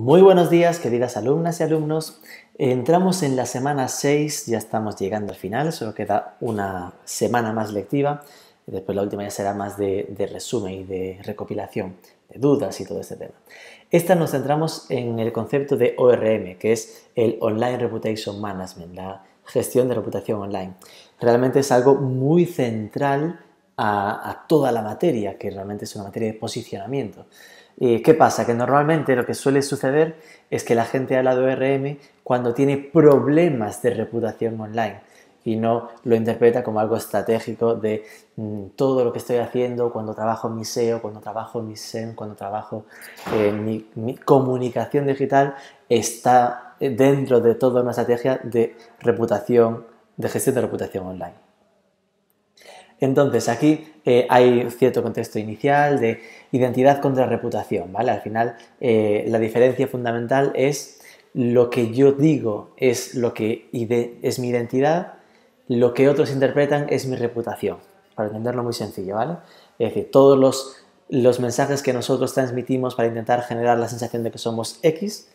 Muy buenos días, queridas alumnas y alumnos. Entramos en la semana 6, ya estamos llegando al final, solo queda una semana más lectiva. Después la última ya será más de resumen y de recopilación de dudas y todo este tema. Esta nos centramos en el concepto de ORM, que es el Online Reputation Management, la gestión de reputación online. Realmente es algo muy central a toda la materia, que realmente es una materia de posicionamiento. ¿Qué pasa? Que normalmente lo que suele suceder es que la gente habla de ORM cuando tiene problemas de reputación online y no lo interpreta como algo estratégico de todo lo que estoy haciendo cuando trabajo en mi SEO, cuando trabajo en mi SEM, cuando trabajo en mi comunicación digital, está dentro de toda una estrategia de reputación, de gestión de reputación online. Entonces, aquí hay cierto contexto inicial de identidad contra reputación, ¿vale? Al final, la diferencia fundamental es lo que yo digo es lo que es mi identidad, lo que otros interpretan es mi reputación, para entenderlo muy sencillo, ¿vale? Es decir, todos los mensajes que nosotros transmitimos para intentar generar la sensación de que somos X,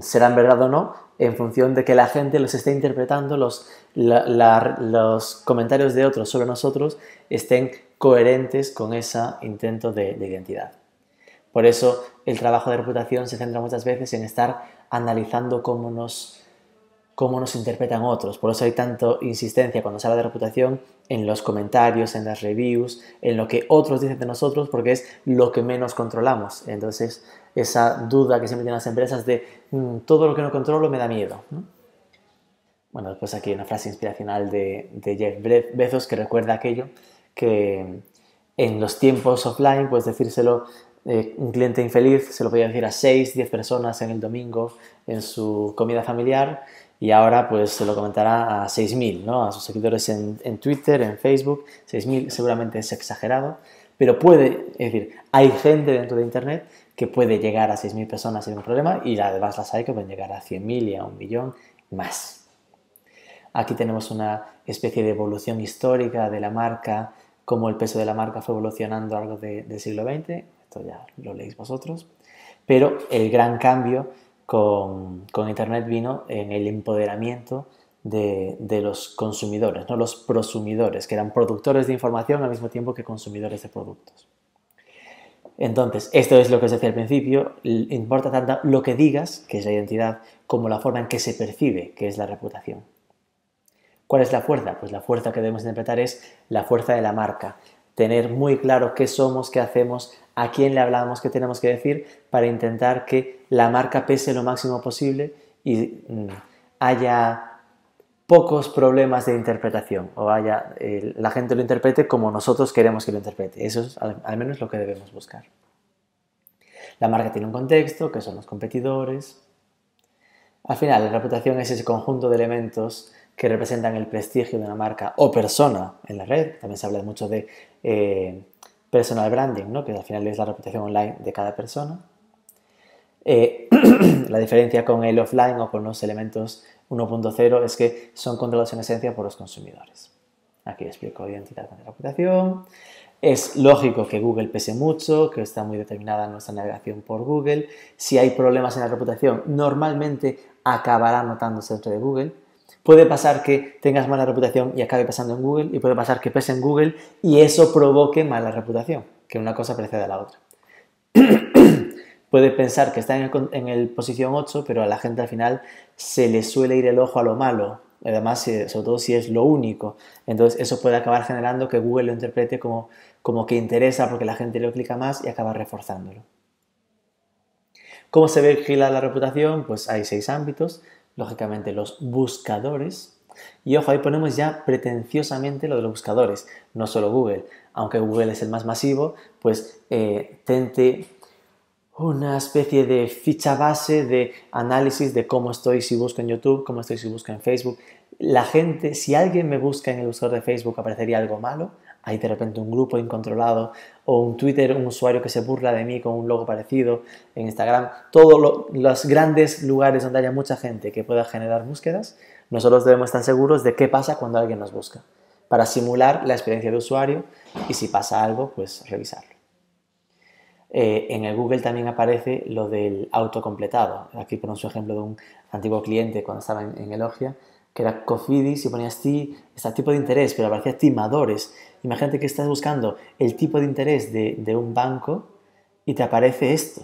serán verdad o no, en función de que la gente los esté interpretando, los comentarios de otros sobre nosotros estén coherentes con ese intento de identidad. Por eso el trabajo de reputación se centra muchas veces en estar analizando cómo nos interpretan otros. Por eso hay tanta insistencia cuando se habla de reputación en los comentarios, en las reviews, en lo que otros dicen de nosotros, porque es lo que menos controlamos. Entonces, esa duda que siempre tienen las empresas de todo lo que no controlo me da miedo, ¿no? Bueno, después aquí una frase inspiracional de Jeff Bezos que recuerda aquello que en los tiempos offline, pues decírselo un cliente infeliz se lo podía decir a 6, 10 personas en el domingo en su comida familiar y ahora pues se lo comentará a 6.000, ¿no? A sus seguidores en Twitter, en Facebook, 6.000 seguramente es exagerado, pero puede, es decir, hay gente dentro de Internet que puede llegar a 6.000 personas sin ningún problema y además las hay que pueden llegar a 100.000 y a 1.000.000 más. Aquí tenemos una especie de evolución histórica de la marca, cómo el peso de la marca fue evolucionando a lo largo del siglo XX, esto ya lo leéis vosotros, pero el gran cambio con Internet vino en el empoderamiento de los consumidores, ¿no? Los prosumidores, que eran productores de información al mismo tiempo que consumidores de productos. Entonces, esto es lo que os decía al principio, importa tanto lo que digas, que es la identidad, como la forma en que se percibe, que es la reputación. ¿Cuál es la fuerza? Pues la fuerza que debemos interpretar es la fuerza de la marca. Tener muy claro qué somos, qué hacemos, a quién le hablamos, qué tenemos que decir, para intentar que la marca pese lo máximo posible y haya pocos problemas de interpretación o haya la gente lo interprete como nosotros queremos que lo interprete. Eso es al menos lo que debemos buscar. La marca tiene un contexto, que son los competidores. Al final, la reputación es ese conjunto de elementos que representan el prestigio de una marca o persona en la red. También se habla mucho de personal branding, ¿no? Que al final es la reputación online de cada persona. La diferencia con el offline o con los elementos 1.0 es que son controlados en esencia por los consumidores. Aquí explico identidad con reputación. Es lógico que Google pese mucho, que está muy determinada nuestra navegación por Google. Si hay problemas en la reputación, normalmente acabará notándose dentro de Google. Puede pasar que tengas mala reputación y acabe pasando en Google, y puede pasar que pese en Google y eso provoque mala reputación, que una cosa precede a la otra. Puede pensar que está en el posición 8, pero a la gente al final se le suele ir el ojo a lo malo, además, sobre todo si es lo único. Entonces eso puede acabar generando que Google lo interprete como que interesa porque la gente lo clica más y acaba reforzándolo. ¿Cómo se vigila la reputación? Pues hay 6 ámbitos, lógicamente los buscadores. Y ojo, ahí ponemos ya pretenciosamente lo de los buscadores, no solo Google. Aunque Google es el más masivo, pues tente una especie de ficha base de análisis de cómo estoy si busco en YouTube, cómo estoy si busco en Facebook. La gente, si alguien me busca en el buscador de Facebook, aparecería algo malo. Hay de repente un grupo incontrolado o un Twitter, un usuario que se burla de mí con un logo parecido en Instagram. Todos los grandes lugares donde haya mucha gente que pueda generar búsquedas, nosotros debemos estar seguros de qué pasa cuando alguien nos busca para simular la experiencia de usuario y si pasa algo, pues revisarlo. En el Google también aparece lo del autocompletado. Aquí pone su ejemplo de un antiguo cliente cuando estaba en Elogia, que era Cofidis y ponías este tipo de interés, pero aparecía timadores. Imagínate que estás buscando el tipo de interés de un banco y te aparece esto,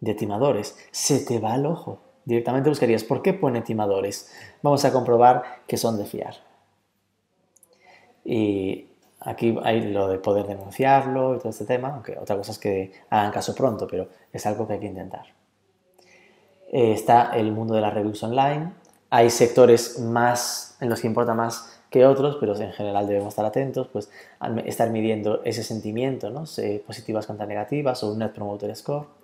de timadores. Se te va el ojo. Directamente buscarías, ¿por qué pone timadores? Vamos a comprobar que son de fiar. Y aquí hay lo de poder denunciarlo y todo este tema, aunque otra cosa es que hagan caso pronto, pero es algo que hay que intentar. Está el mundo de las reviews online. Hay sectores más en los que importa más que otros, pero en general debemos estar atentos, pues estar midiendo ese sentimiento, ¿no? Positivas contra negativas o un Net Promoter Score.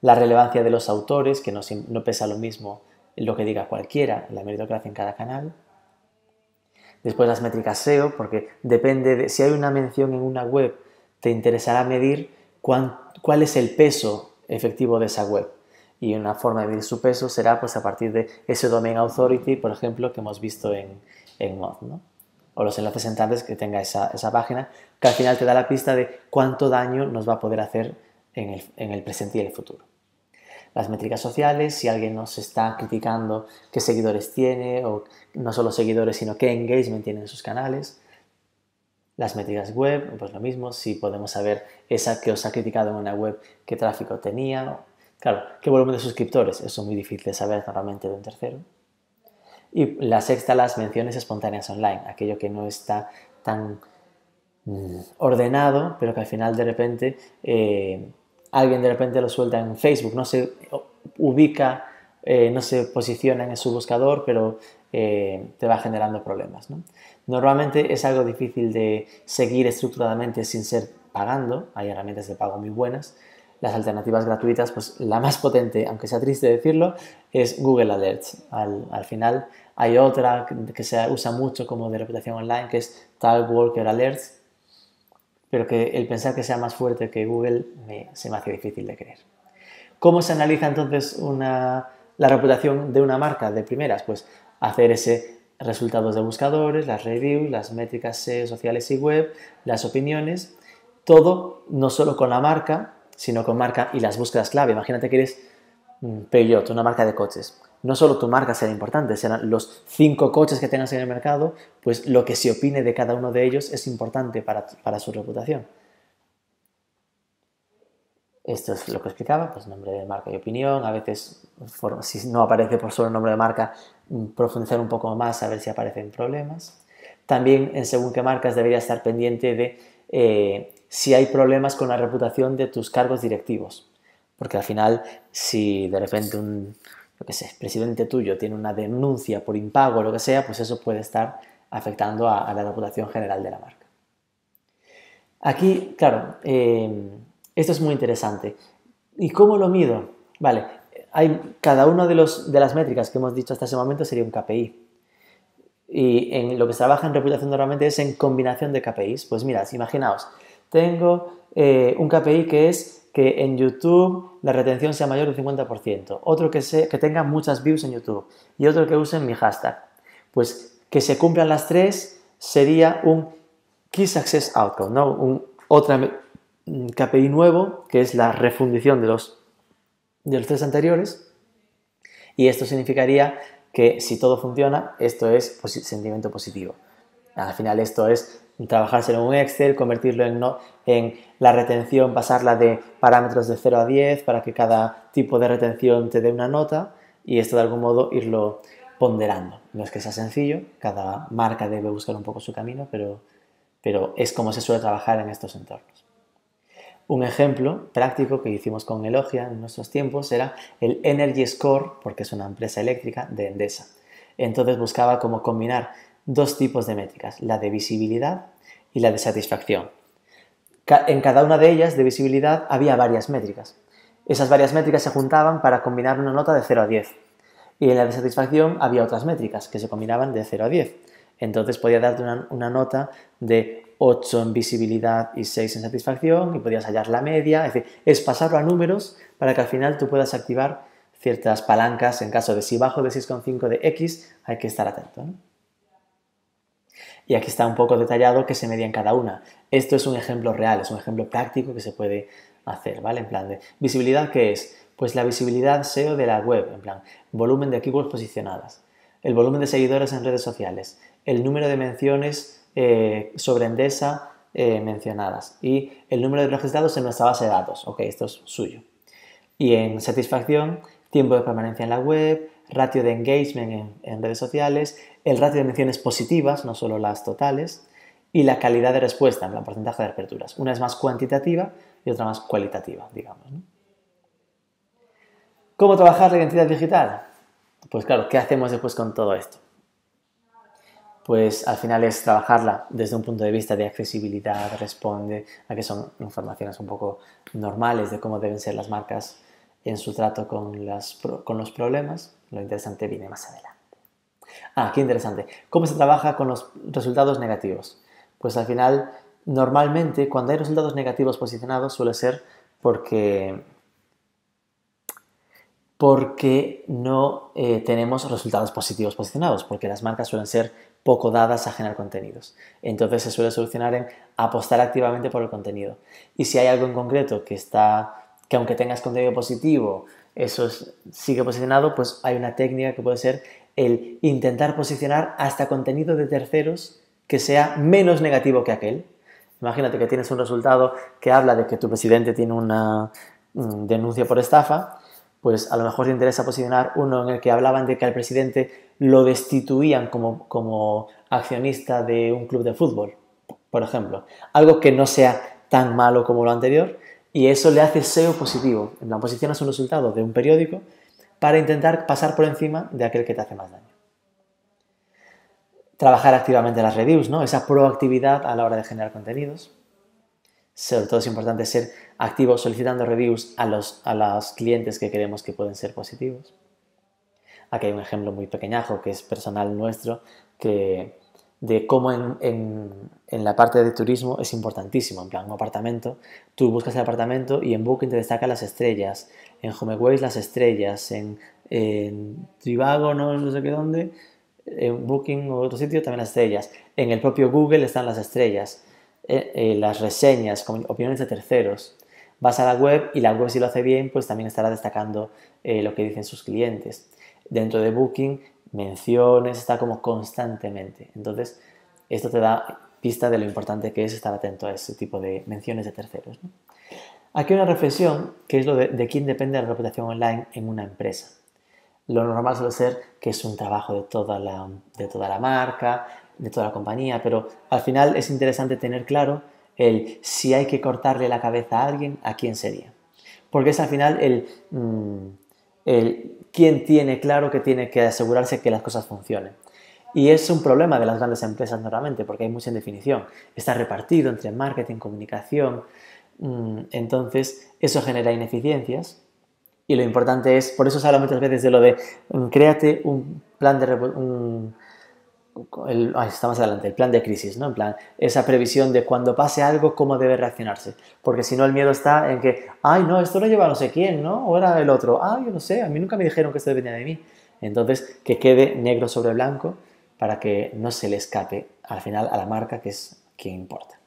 La relevancia de los autores, que no pesa lo mismo lo que diga cualquiera, la meritocracia en cada canal. Después las métricas SEO, porque depende de si hay una mención en una web, te interesará medir cuál es el peso efectivo de esa web. Y una forma de medir su peso será pues a partir de ese Domain Authority, por ejemplo, que hemos visto en Moz, ¿no? O los enlaces entrantes que tenga esa página, que al final te da la pista de cuánto daño nos va a poder hacer en el presente y el futuro. Las métricas sociales, si alguien nos está criticando qué seguidores tiene, o no solo seguidores, sino qué engagement tiene en sus canales. Las métricas web, pues lo mismo, si podemos saber esa que os ha criticado en una web, qué tráfico tenía. Claro, qué volumen de suscriptores, eso es muy difícil de saber normalmente de un tercero. Y la sexta, las menciones espontáneas online, aquello que no está tan ordenado, pero que al final de repente... alguien de repente lo suelta en Facebook, no se ubica, no se posiciona en su buscador, pero te va generando problemas, ¿no? Normalmente es algo difícil de seguir estructuradamente sin ser pagando, hay herramientas de pago muy buenas. Las alternativas gratuitas, pues la más potente, aunque sea triste decirlo, es Google Alerts. Al final hay otra que se usa mucho como de reputación online, que es Talkwalker Alerts, pero que el pensar que sea más fuerte que Google se me hace difícil de creer. ¿Cómo se analiza entonces la reputación de una marca de primeras? Pues hacer resultados de buscadores, las reviews, las métricas sociales y web, las opiniones, todo no solo con la marca, sino con marca y las búsquedas clave. Imagínate que eres Peugeot, una marca de coches. No solo tu marca será importante, serán los 5 coches que tengas en el mercado, pues lo que se opine de cada uno de ellos es importante para su reputación. Esto es lo que explicaba, pues nombre de marca y opinión. A veces, si no aparece por solo nombre de marca, profundizar un poco más a ver si aparecen problemas. También, en según qué marcas, debería estar pendiente de si hay problemas con la reputación de tus cargos directivos. Porque al final, si de repente lo que sea, el presidente tuyo tiene una denuncia por impago o lo que sea, pues eso puede estar afectando a la reputación general de la marca. Aquí, claro, esto es muy interesante. ¿Y cómo lo mido? Vale, cada una de las métricas que hemos dicho hasta ese momento sería un KPI. Y lo que se trabaja en reputación normalmente es en combinación de KPIs. Pues mirad, imaginaos, tengo un KPI que es que en YouTube la retención sea mayor del 50%, otro que tenga muchas views en YouTube y otro que usen mi hashtag. Pues que se cumplan las tres sería un Key Success Outcome, ¿no? Otro KPI nuevo, que es la refundición de los tres anteriores. Y esto significaría que si todo funciona, esto es sentimiento positivo. Al final esto es trabajárselo en un Excel, convertirlo en la retención, pasarla de parámetros de 0 a 10 para que cada tipo de retención te dé una nota y esto de algún modo irlo ponderando. No es que sea sencillo, cada marca debe buscar un poco su camino, pero es como se suele trabajar en estos entornos. Un ejemplo práctico que hicimos con Elogia en nuestros tiempos era el Energy Score, porque es una empresa eléctrica de Endesa. Entonces buscaba cómo combinar dos tipos de métricas, la de visibilidad y la de satisfacción. En cada una de ellas, de visibilidad, había varias métricas. Esas varias métricas se juntaban para combinar una nota de 0 a 10. Y en la de satisfacción había otras métricas que se combinaban de 0 a 10. Entonces podía darte una nota de 8 en visibilidad y 6 en satisfacción y podías hallar la media. Es decir, es pasarlo a números para que al final tú puedas activar ciertas palancas en caso de si bajo de 6,5 de X hay que estar atento, ¿no? Y aquí está un poco detallado que se media en cada una. Esto es un ejemplo real, es un ejemplo práctico que se puede hacer, ¿vale? En plan de visibilidad, ¿qué es? Pues la visibilidad SEO de la web, en plan volumen de keywords posicionadas, el volumen de seguidores en redes sociales, el número de menciones sobre Endesa mencionadas y el número de registrados en nuestra base de datos. Ok, esto es suyo. Y en satisfacción, tiempo de permanencia en la web, ratio de engagement en redes sociales, el ratio de menciones positivas, no solo las totales, y la calidad de respuesta, en plan porcentaje de aperturas. Una es más cuantitativa y otra más cualitativa, digamos, ¿no? ¿Cómo trabajar la identidad digital? Pues claro, ¿qué hacemos después con todo esto? Pues al final es trabajarla desde un punto de vista de accesibilidad, responde a que son informaciones un poco normales de cómo deben ser las marcas en su trato con los problemas. Lo interesante viene más adelante. Ah, qué interesante. ¿Cómo se trabaja con los resultados negativos? Pues al final, normalmente, cuando hay resultados negativos posicionados, suele ser porque no tenemos resultados positivos posicionados, porque las marcas suelen ser poco dadas a generar contenidos. Entonces se suele solucionar en apostar activamente por el contenido. Y si hay algo en concreto que aunque tengas contenido positivo, eso sigue posicionado, pues hay una técnica que puede ser el intentar posicionar hasta contenido de terceros que sea menos negativo que aquel. Imagínate que tienes un resultado que habla de que tu presidente tiene una denuncia por estafa, pues a lo mejor te interesa posicionar uno en el que hablaban de que al presidente lo destituían como accionista de un club de fútbol, por ejemplo. Algo que no sea tan malo como lo anterior, y eso le hace SEO positivo. En plan, posicionas un resultado de un periódico para intentar pasar por encima de aquel que te hace más daño. Trabajar activamente las reviews, ¿no? Esa proactividad a la hora de generar contenidos. Sobre todo es importante ser activo solicitando reviews a los clientes que creemos que pueden ser positivos. Aquí hay un ejemplo muy pequeñajo que es personal nuestro de cómo en la parte de turismo es importantísimo. En plan, un apartamento, tú buscas el apartamento y en Booking te destaca las estrellas, en HomeAways las estrellas, en Trivago, no sé qué dónde, en Booking o otro sitio también las estrellas, en el propio Google están las estrellas. Las reseñas, opiniones de terceros. Vas a la web y la web, si lo hace bien, pues también estará destacando lo que dicen sus clientes. Dentro de Booking, menciones, está como constantemente. Entonces, esto te da pista de lo importante que es estar atento a ese tipo de menciones de terceros, ¿no? Aquí una reflexión, que es lo de quién depende la reputación online en una empresa. Lo normal suele ser que es un trabajo de toda la marca, de toda la compañía, pero al final es interesante tener claro el si hay que cortarle la cabeza a alguien, a quién sería. Porque es al final el quién tiene claro que tiene que asegurarse que las cosas funcionen. Y es un problema de las grandes empresas normalmente, porque hay mucha indefinición. Está repartido entre marketing, comunicación, entonces eso genera ineficiencias. Y lo importante es, por eso se habla muchas veces de lo de créate un plan de el plan de crisis, ¿no? En plan, esa previsión de cuando pase algo, cómo debe reaccionarse. Porque si no, el miedo está en que, ay, no, esto lo lleva no sé quién, ¿no? Ahora el otro, ay, yo no sé, a mí nunca me dijeron que esto dependía de mí. Entonces, que quede negro sobre blanco para que no se le escape al final a la marca, que es quien importa.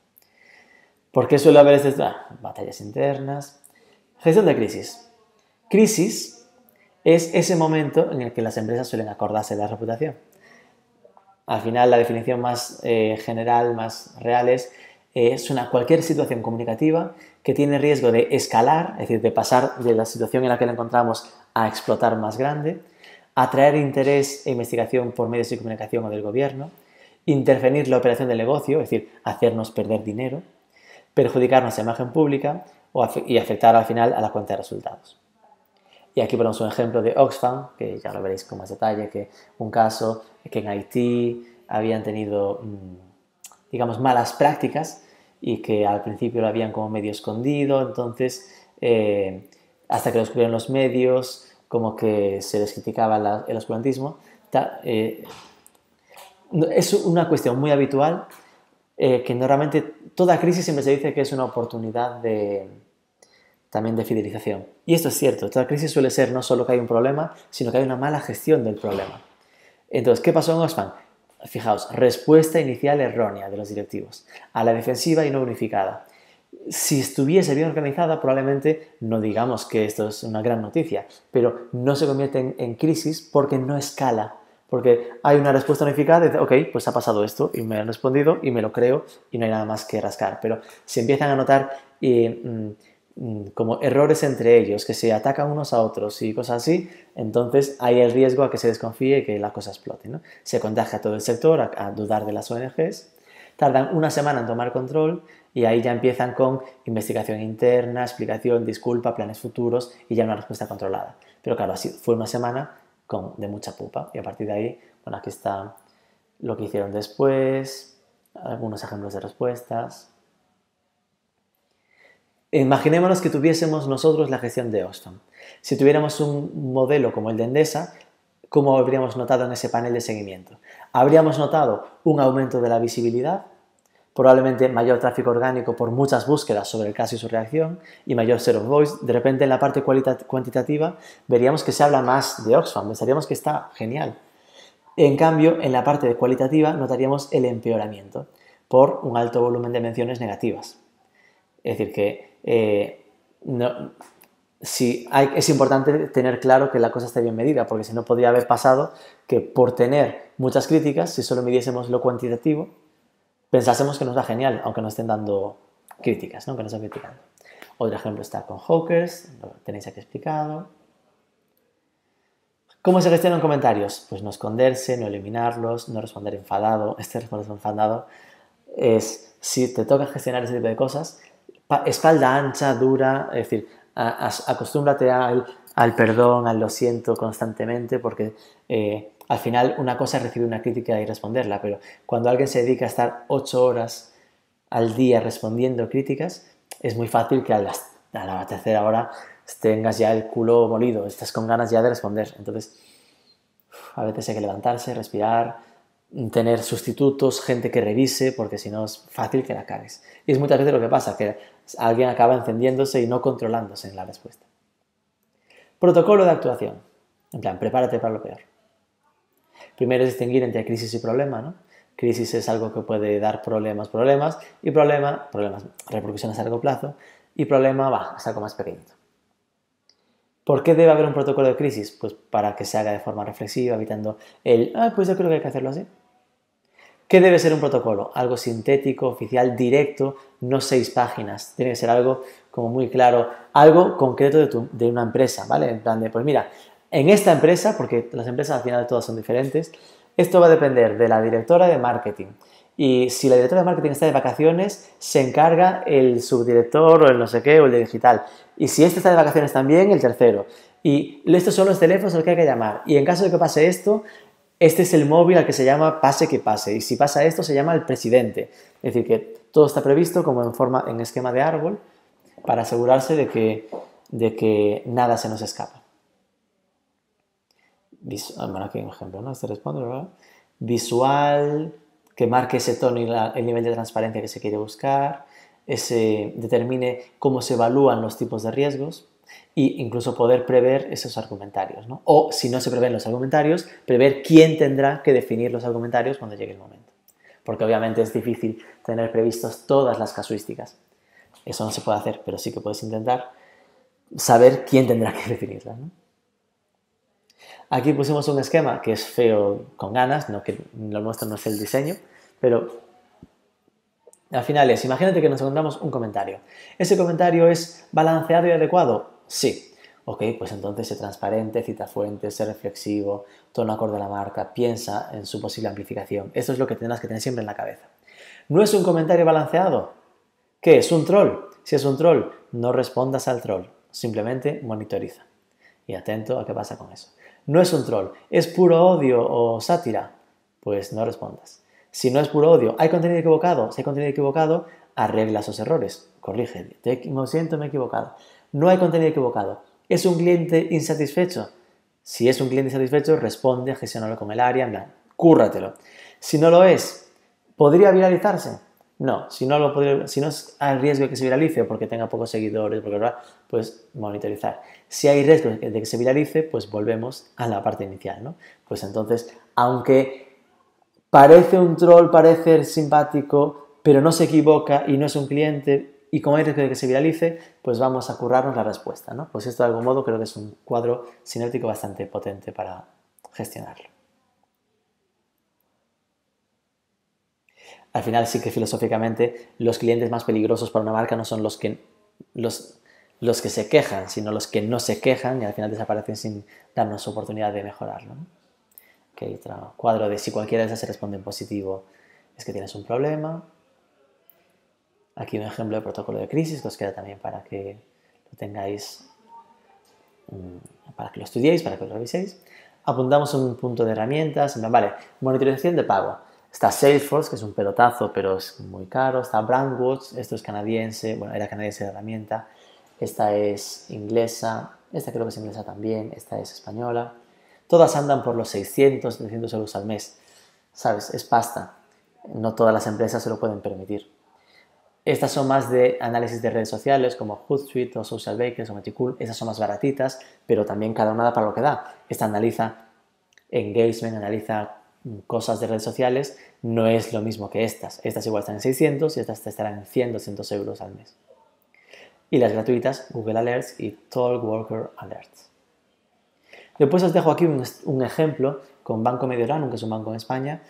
¿Por qué suele haber batallas internas? Gestión de crisis. Crisis es ese momento en el que las empresas suelen acordarse de la reputación. Al final, la definición más general, más real es cualquier situación comunicativa que tiene riesgo de escalar, es decir, de pasar de la situación en la que la encontramos a explotar más grande, atraer interés e investigación por medios de comunicación o del gobierno, interferir la operación del negocio, es decir, hacernos perder dinero, perjudicar nuestra imagen pública y afectar al final a la cuenta de resultados. Y aquí ponemos un ejemplo de Oxfam, que ya lo veréis con más detalle, que un caso que en Haití habían tenido, digamos, malas prácticas y que al principio lo habían como medio escondido, entonces hasta que lo descubrieron los medios, como que se les criticaba el oscurantismo. Es una cuestión muy habitual que normalmente toda crisis siempre se dice que es una oportunidad también de fidelización. Y esto es cierto, toda crisis suele ser no solo que hay un problema, sino que hay una mala gestión del problema. Entonces, ¿qué pasó en Oxfam? Fijaos, respuesta inicial errónea de los directivos, a la defensiva y no unificada. Si estuviese bien organizada, probablemente no digamos que esto es una gran noticia, pero no se convierte en crisis porque no escala, porque hay una respuesta unificada de, ok, pues ha pasado esto y me han respondido y me lo creo y no hay nada más que rascar. Pero se empiezan a notar como errores entre ellos, que se atacan unos a otros y cosas así, entonces hay el riesgo a que se desconfíe y que la cosa explote, ¿no? Se contagia a todo el sector, a dudar de las ONGs. Tardan una semana en tomar control y ahí ya empiezan con investigación interna, explicación, disculpa, planes futuros y ya una respuesta controlada. Pero claro, así fue una semana de mucha pupa y a partir de ahí, bueno, aquí está lo que hicieron después, algunos ejemplos de respuestas. Imaginémonos que tuviésemos nosotros la gestión de Oxfam. Si tuviéramos un modelo como el de Endesa, ¿cómo habríamos notado en ese panel de seguimiento? Habríamos notado un aumento de la visibilidad, probablemente mayor tráfico orgánico por muchas búsquedas sobre el caso y su reacción y mayor share of voice. De repente en la parte cuantitativa veríamos que se habla más de Oxfam, pensaríamos que está genial. En cambio, en la parte de cualitativa notaríamos el empeoramiento por un alto volumen de menciones negativas. Es decir que es importante tener claro que la cosa esté bien medida, porque si no podría haber pasado que por tener muchas críticas, si solo midiésemos lo cuantitativo, pensásemos que nos va genial, aunque no estén dando críticas, ¿no? Aunque nos estén criticando. Otro ejemplo está con Hawkers, lo tenéis aquí explicado. ¿Cómo se gestionan comentarios? Pues no esconderse, no eliminarlos, no responder enfadado. Este responder enfadado es, si te toca gestionar ese tipo de cosas, espalda ancha, dura, es decir, acostúmbrate al perdón, al lo siento constantemente, porque al final una cosa es recibir una crítica y responderla, pero cuando alguien se dedica a estar 8 horas al día respondiendo críticas, es muy fácil que a la tercera hora tengas ya el culo molido, estás con ganas ya de responder. Entonces, a veces hay que levantarse, respirar, tener sustitutos, gente que revise, porque si no es fácil que la cagues. Y es muchas veces lo que pasa, que alguien acaba encendiéndose y no controlándose en la respuesta. Protocolo de actuación. En plan, prepárate para lo peor. Primero es distinguir entre crisis y problema, ¿no? Crisis es algo que puede dar problemas, y problemas, repercusiones a largo plazo, y problema, es algo más pequeñito. ¿Por qué debe haber un protocolo de crisis? Pues para que se haga de forma reflexiva, evitando el, pues yo creo que hay que hacerlo así. ¿Qué debe ser un protocolo? Algo sintético, oficial, directo, no 6 páginas. Tiene que ser algo como muy claro, algo concreto de una empresa, ¿vale? En plan de, pues mira, en esta empresa, porque las empresas al final todas son diferentes, esto va a depender de la directora de marketing. Y si la directora de marketing está de vacaciones, se encarga el subdirector o el no sé qué o el de digital. Y si este está de vacaciones también, el tercero. Y estos son los teléfonos a los que hay que llamar. Y en caso de que pase esto, este es el móvil al que se llama pase que pase. Y si pasa esto, se llama el presidente. Es decir, que todo está previsto como en esquema de árbol para asegurarse de que nada se nos escapa. Bueno, aquí hay un ejemplo, ¿no? Este responde, ¿verdad? Visual, que marque ese tono y el nivel de transparencia que se quiere buscar, determine cómo se evalúan los tipos de riesgos e incluso poder prever esos argumentarios, ¿no? O, si no se prevén los argumentarios, prever quién tendrá que definir los argumentarios cuando llegue el momento. Porque obviamente es difícil tener previstos todas las casuísticas. Eso no se puede hacer, pero sí que puedes intentar saber quién tendrá que definirlas, ¿no? Aquí pusimos un esquema que es feo con ganas, no que lo nuestro no es el diseño, pero al final es, imagínate que nos encontramos un comentario. ¿Ese comentario es balanceado y adecuado? Sí. Ok, pues entonces sé transparente, cita fuentes, sé reflexivo, tono acorde a la marca, piensa en su posible amplificación. Esto es lo que tendrás que tener siempre en la cabeza. ¿No es un comentario balanceado? ¿Qué? ¿Es un troll? Si es un troll, no respondas al troll, simplemente monitoriza. Y atento a qué pasa con eso. No es un troll, es puro odio o sátira, pues no respondas. Si no es puro odio, ¿hay contenido equivocado? Si hay contenido equivocado, arregla esos errores, corrige, me he equivocado. No hay contenido equivocado, ¿es un cliente insatisfecho? Si es un cliente insatisfecho, responde, gestiónalo con el área, en plan, cúrratelo. Si no lo es, ¿podría viralizarse? No, si no es al riesgo de que se viralice porque tenga pocos seguidores, pues monitorizar. Si hay riesgo de que se viralice, pues volvemos a la parte inicial, ¿no? Pues entonces, aunque parece un troll, parece simpático, pero no se equivoca y no es un cliente, y como hay riesgo de que se viralice, pues vamos a currarnos la respuesta, ¿no? Pues esto de algún modo creo que es un cuadro sinérgico bastante potente para gestionarlo. Al final sí que filosóficamente los clientes más peligrosos para una marca no son los que se quejan, sino los que no se quejan y al final desaparecen sin darnos oportunidad de mejorarlo, ¿no? Aquí hay otro cuadro de si cualquiera de esas se responde en positivo es que tienes un problema. Aquí un ejemplo de protocolo de crisis que os queda también para que lo tengáis, para que lo estudiéis, para que lo reviséis. Apuntamos un punto de herramientas, vale, monitorización de pago. Está Salesforce, que es un pelotazo, pero es muy caro. Está Brandwatch, esto es canadiense, bueno, era canadiense la herramienta. Esta es inglesa, esta creo que es inglesa también, esta es española. Todas andan por los 600, 300 euros al mes. ¿Sabes? Es pasta. No todas las empresas se lo pueden permitir. Estas son más de análisis de redes sociales, como Hootsuite o Socialbakers o Metricool. Esas son más baratitas, pero también cada una da para lo que da. Esta analiza engagement, analiza cosas de redes sociales. No es lo mismo que estas. Estas igual están en 600 y estas estarán en 100, 200 euros al mes. Y las gratuitas, Google Alerts y Talkwalker Alerts. Después os dejo aquí un ejemplo con Banco Mediolanum, que es un banco en España,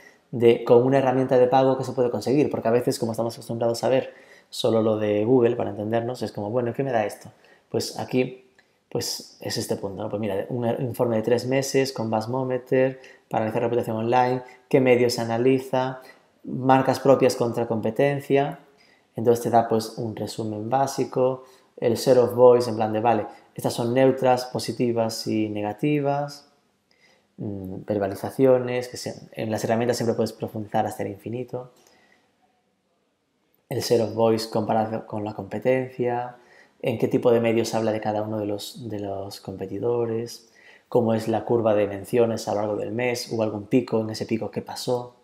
con una herramienta de pago que se puede conseguir, porque a veces, como estamos acostumbrados a ver solo lo de Google, para entendernos, es como, bueno, ¿qué me da esto? Pues aquí, pues es este punto, ¿no? Pues mira, un informe de 3 meses con Basmometer para analizar reputación online, qué medios se analiza, marcas propias contra competencia. Entonces te da pues un resumen básico, el share of voice en plan de, vale, estas son neutras, positivas y negativas, verbalizaciones, que en las herramientas siempre puedes profundizar hasta el infinito, el share of voice comparado con la competencia, en qué tipo de medios habla de cada uno de los competidores, cómo es la curva de menciones a lo largo del mes, hubo algún pico, en ese pico qué pasó.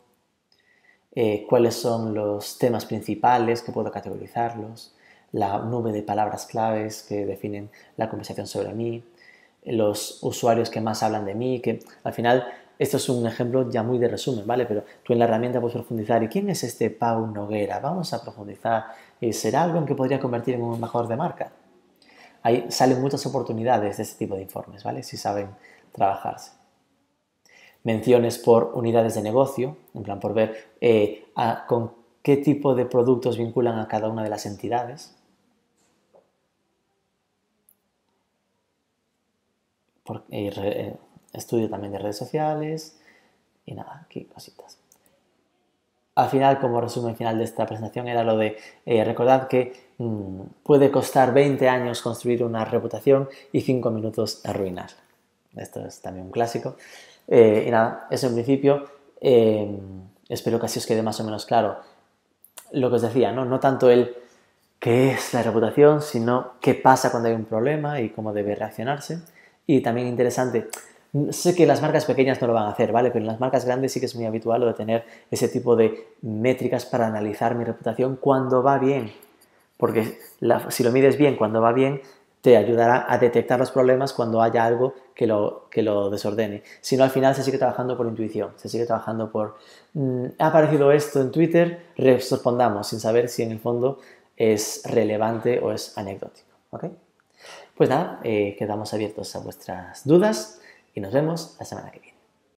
Cuáles son los temas principales que puedo categorizarlos, la nube de palabras claves que definen la conversación sobre mí, los usuarios que más hablan de mí, que al final esto es un ejemplo ya muy de resumen, ¿vale? Pero tú en la herramienta puedes profundizar. ¿Y quién es este Pau Noguera? Vamos a profundizar. ¿Será algo en que podría convertir en un embajador de marca? Ahí salen muchas oportunidades de este tipo de informes, ¿vale? Si saben trabajarse. Menciones por unidades de negocio, en plan por ver con qué tipo de productos vinculan a cada una de las entidades. Estudio también de redes sociales y nada, aquí cositas. Al final, como resumen final de esta presentación, era lo de recordad que puede costar 20 años construir una reputación y 5 minutos arruinarla. Esto es también un clásico. Y nada, eso en principio. Espero que así os quede más o menos claro lo que os decía, ¿no? No tanto el qué es la reputación, sino qué pasa cuando hay un problema y cómo debe reaccionarse. Y también interesante, sé que las marcas pequeñas no lo van a hacer, ¿vale? Pero en las marcas grandes sí que es muy habitual lo de tener ese tipo de métricas para analizar mi reputación cuando va bien. Porque si lo mides bien cuando va bien, te ayudará a detectar los problemas cuando haya algo que lo desordene. Si no, al final se sigue trabajando por intuición, se sigue trabajando por ha aparecido esto en Twitter, respondamos sin saber si en el fondo es relevante o es anecdótico, ¿ok? Pues nada, quedamos abiertos a vuestras dudas y nos vemos la semana que viene.